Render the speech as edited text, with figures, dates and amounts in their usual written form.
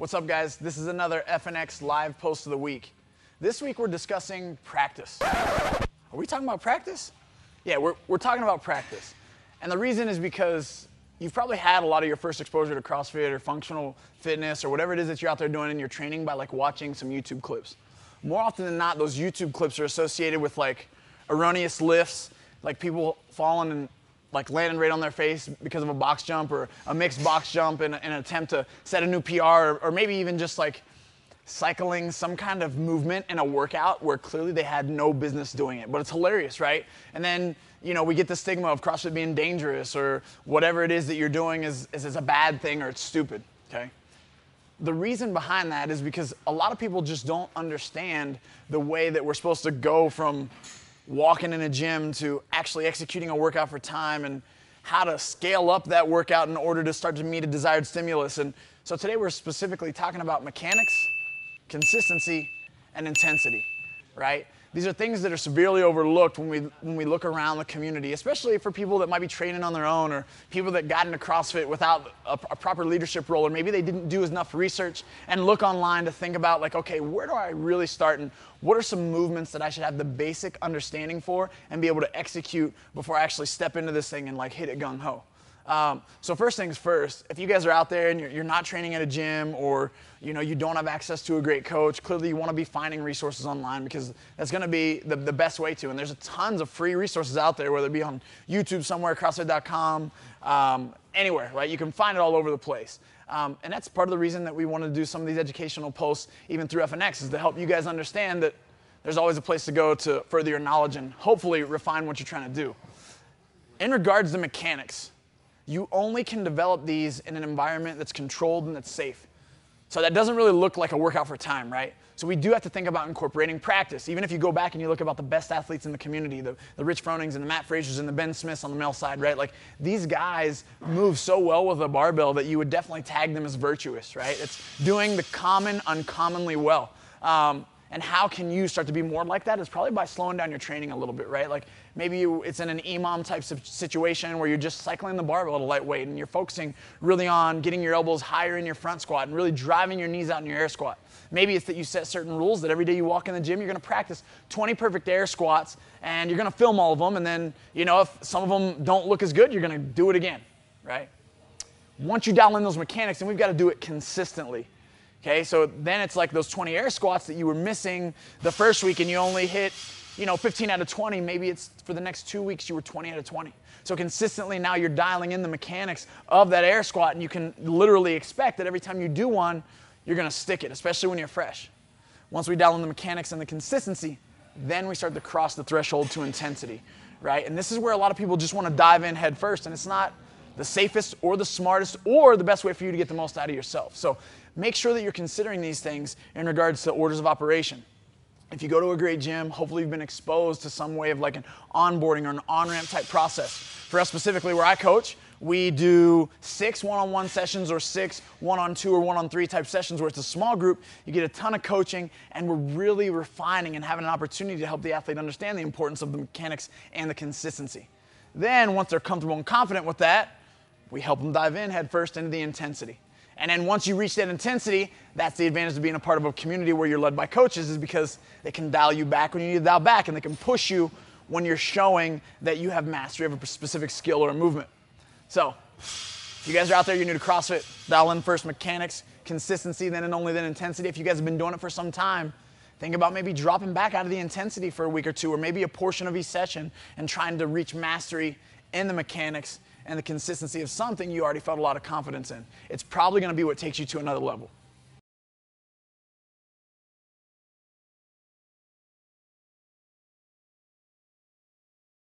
What's up, guys? This is another FNX live post of the week. This week we're discussing practice. Are we talking about practice? Yeah, we're talking about practice. And the reason is because you've probably had a lot of your first exposure to CrossFit or functional fitness or whatever it is that you're out there doing in your training by like watching some YouTube clips. More often than not, those YouTube clips are associated with like erroneous lifts, like people falling and like landing right on their face because of a box jump or a mixed box jump in an attempt to set a new PR or maybe even just like cycling some kind of movement in a workout where clearly they had no business doing it. But it's hilarious, right? And then, you know, we get the stigma of CrossFit being dangerous or whatever it is that you're doing is a bad thing or it's stupid, okay? The reason behind that is because a lot of people just don't understand the way that we're supposed to go from walking in a gym to actually executing a workout for time and how to scale up that workout in order to start to meet a desired stimulus. And so today we're specifically talking about mechanics, consistency, and intensity, right? These are things that are severely overlooked when we look around the community, especially for people that might be training on their own or people that got into CrossFit without a proper leadership role, or maybe they didn't do enough research and look online to think about like, okay, where do I really start and what are some movements that I should have the basic understanding for and be able to execute before I actually step into this thing and like hit it gung-ho. So first things first, if you guys are out there and you're not training at a gym or you know you don't have access to a great coach, clearly you want to be finding resources online because that's going to be the best way to. And there's tons of free resources out there, whether it be on YouTube somewhere, CrossFit.com, anywhere, right? You can find it all over the place. And that's part of the reason that we want to do some of these educational posts even through FNX is to help you guys understand that there's always a place to go to further your knowledge and hopefully refine what you're trying to do. In regards to mechanics, you only can develop these in an environment that's controlled and that's safe. So that doesn't really look like a workout for time, right? So we do have to think about incorporating practice. Even if you go back and you look about the best athletes in the community, the Rich Fronings and the Matt Fraziers and the Ben Smiths on the male side, right? Like these guys move so well with a barbell that you would definitely tag them as virtuous, right? It's doing the common uncommonly well. And how can you start to be more like that? It's probably by slowing down your training a little bit, right? Like maybe it's in an EMOM type situation where you're just cycling the barbell at a light weight and you're focusing really on getting your elbows higher in your front squat and really driving your knees out in your air squat. Maybe it's that you set certain rules that every day you walk in the gym, you're gonna practice 20 perfect air squats and you're gonna film all of them, and then you know if some of them don't look as good, you're gonna do it again, right? Once you dial in those mechanics, then we've gotta do it consistently. Okay, so then it's like those 20 air squats that you were missing the first week and you only hit, you know, 15 out of 20. Maybe it's for the next 2 weeks you were 20 out of 20. So consistently now you're dialing in the mechanics of that air squat and you can literally expect that every time you do one, you're gonna stick it, especially when you're fresh. Once we dial in the mechanics and the consistency, then we start to cross the threshold to intensity, right? And this is where a lot of people just wanna dive in head first, and it's not the safest or the smartest or the best way for you to get the most out of yourself. So make sure that you're considering these things in regards to orders of operation. If you go to a great gym, hopefully you've been exposed to some way of like an onboarding or an on-ramp type process. For us specifically where I coach, we do 6 one-on-one sessions or 6 one-on-two or one-on-three type sessions where it's a small group, you get a ton of coaching, and we're really refining and having an opportunity to help the athlete understand the importance of the mechanics and the consistency. Then once they're comfortable and confident with that, we help them dive in headfirst into the intensity. And then once you reach that intensity, that's the advantage of being a part of a community where you're led by coaches, is because they can dial you back when you need to dial back, and they can push you when you're showing that you have mastery of a specific skill or a movement. So if you guys are out there, you're new to CrossFit, dial in first mechanics, consistency, then and only then intensity. If you guys have been doing it for some time, think about maybe dropping back out of the intensity for a week or two, or maybe a portion of each session, and trying to reach mastery in the mechanics and the consistency of something you already felt a lot of confidence in. It's probably going to be what takes you to another level.